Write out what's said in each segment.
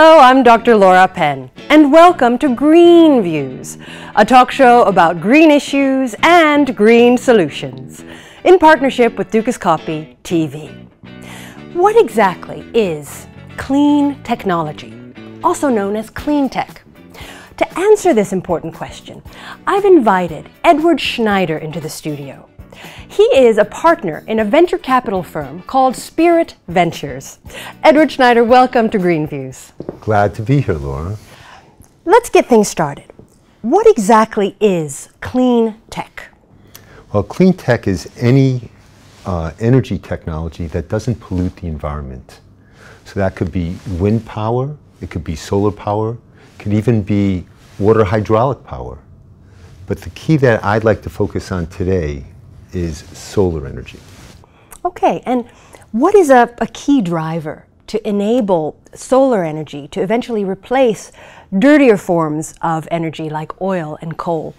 Hello, I'm Dr. Laura Penn, and welcome to Green Views, a talk show about green issues and green solutions, in partnership with Dukascopy TV. What exactly is clean technology, also known as clean tech? To answer this important question, I've invited Edward Schneider into the studio. He is a partner in a venture capital firm called Spirit Ventures. Edward Schneider, welcome to Green Views. Glad to be here, Laura. Let's get things started. What exactly is clean tech? Well, clean tech is any energy technology that doesn't pollute the environment. So that could be wind power, it could be solar power, it could even be water hydraulic power. But the key that I'd like to focus on today is solar energy. Okay, and what is a key driver to enable solar energy to eventually replace dirtier forms of energy like oil and coal?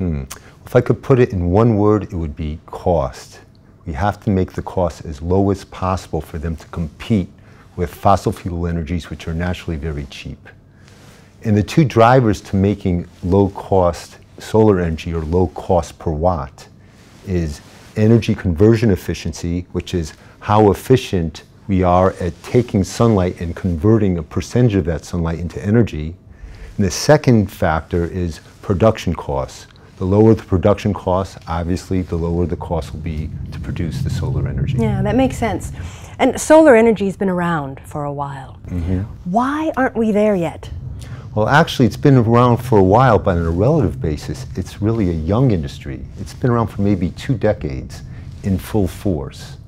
If I could put it in one word, it would be cost. We have to make the cost as low as possible for them to compete with fossil fuel energies, which are naturally very cheap. And the two drivers to making low cost solar energy, or low cost per watt, is energy conversion efficiency, which is how efficient we are at taking sunlight and converting a percentage of that sunlight into energy. And the second factor is production costs. The lower the production costs, obviously, the lower the cost will be to produce the solar energy. Yeah, that makes sense. And solar energy has been around for a while. Why aren't we there yet? Well, actually, it's been around for a while, but on a relative basis, it's really a young industry. It's been around for maybe 2 decades in full force.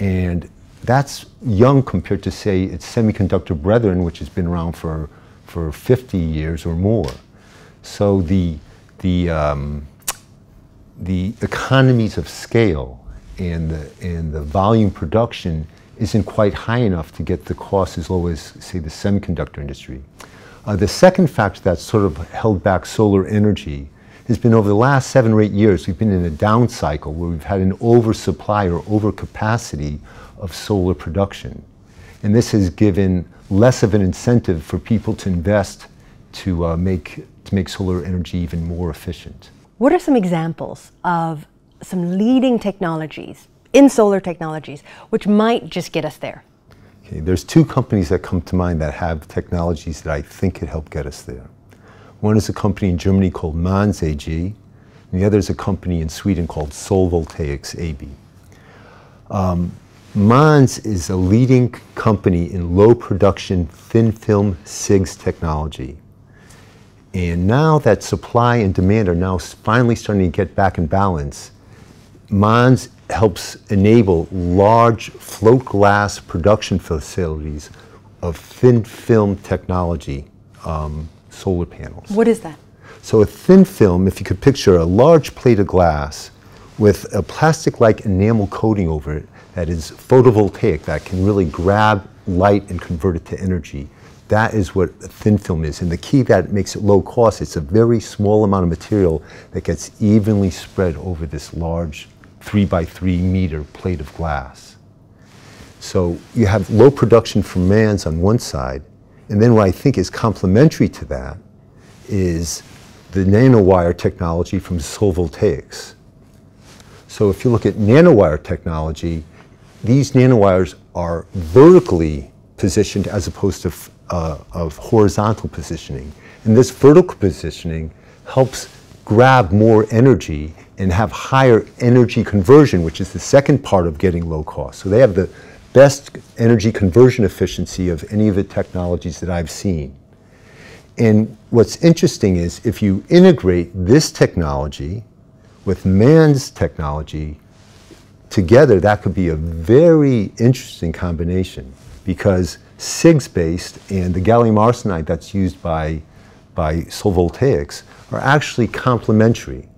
And that's young compared to, say, its semiconductor brethren, which has been around for 50 years or more. So the economies of scale and the volume production isn't quite high enough to get the cost as low as, say, the semiconductor industry. The second factor that's sort of held back solar energy has been, over the last 7 or 8 years, we've been in a down cycle where we've had an oversupply or overcapacity of solar production. And this has given less of an incentive for people to invest to make solar energy even more efficient. What are some examples of some leading technologies in solar technologies which might just get us there? There's 2 companies that come to mind that have technologies that I think could help get us there. One is a company in Germany called Mons AG, and the other is a company in Sweden called Sol Voltaics AB. Mons is a leading company in low production thin film SIGS technology. And now that supply and demand are now finally starting to get back in balance, Mons helps enable large float glass production facilities of thin film technology solar panels. What is that? So a thin film, if you could picture a large plate of glass with a plastic-like enamel coating over it that is photovoltaic, that can really grab light and convert it to energy. That is what a thin film is. And the key that makes it low cost, it's a very small amount of material that gets evenly spread over this large 3 by 3 meter plate of glass. So you have low production for Mons on one side, and then what I think is complementary to that is the nanowire technology from Sol Voltaics. So if you look at nanowire technology, these nanowires are vertically positioned as opposed to horizontal positioning. And this vertical positioning helps grab more energy and have higher energy conversion, which is the second part of getting low cost. So they have the best energy conversion efficiency of any of the technologies that I've seen. And what's interesting is if you integrate this technology with Mons technology together, that could be a very interesting combination, because SIGS-based and the gallium arsenide that's used by Sol Voltaics are actually complementary.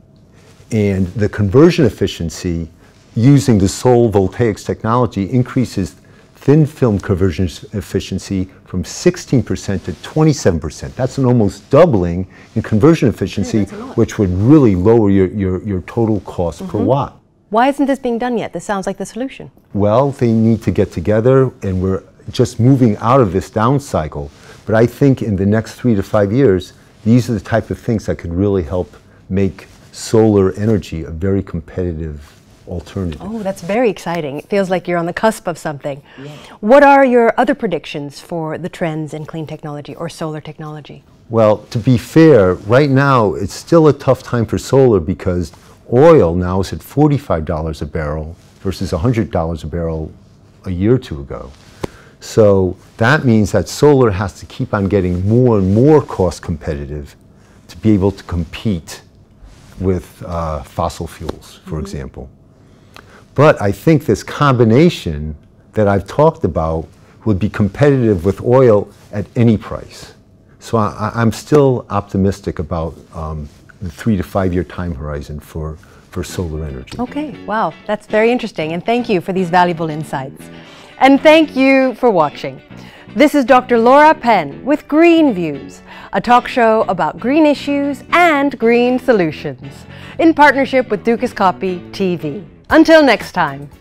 And the conversion efficiency using the Sol Voltaics technology increases thin film conversion efficiency from 16% to 27%. That's an almost doubling in conversion efficiency, which would really lower your total cost per watt. Why isn't this being done yet? This sounds like the solution. Well, they need to get together, and we're just moving out of this down cycle. But I think in the next 3 to 5 years, these are the type of things that could really help make solar energy a very competitive alternative. Oh, that's very exciting. It feels like you're on the cusp of something. Yeah. What are your other predictions for the trends in clean technology or solar technology? Well, to be fair, right now it's still a tough time for solar because oil now is at $45 a barrel versus $100 a barrel a year or two ago. So that means that solar has to keep on getting more and more cost competitive to be able to compete with fossil fuels, for example. But I think this combination that I've talked about would be competitive with oil at any price. So I'm still optimistic about the 3 to 5 year time horizon for solar energy. Okay, wow, that's very interesting. And thank you for these valuable insights. And thank you for watching. This is Dr. Laura Penn with Green Views, a talk show about green issues and green solutions, in partnership with Dukascopy TV. Until next time.